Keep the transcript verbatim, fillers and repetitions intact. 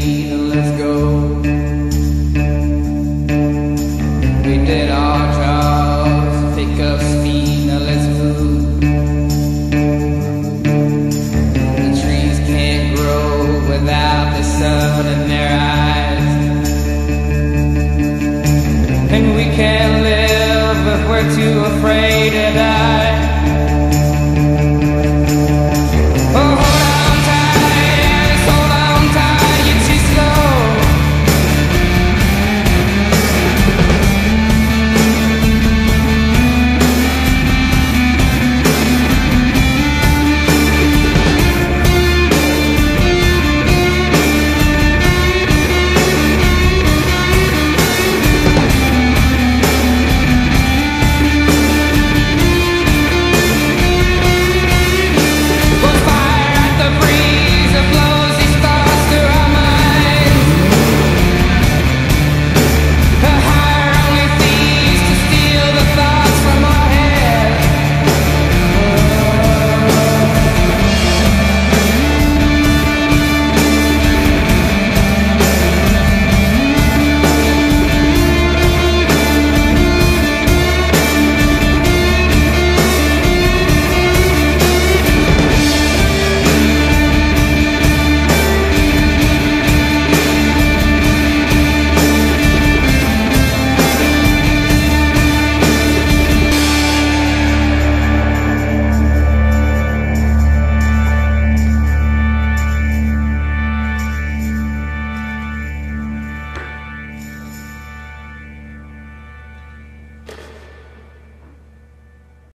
me and let's go. We did our jobs, pick up speed, now let's go.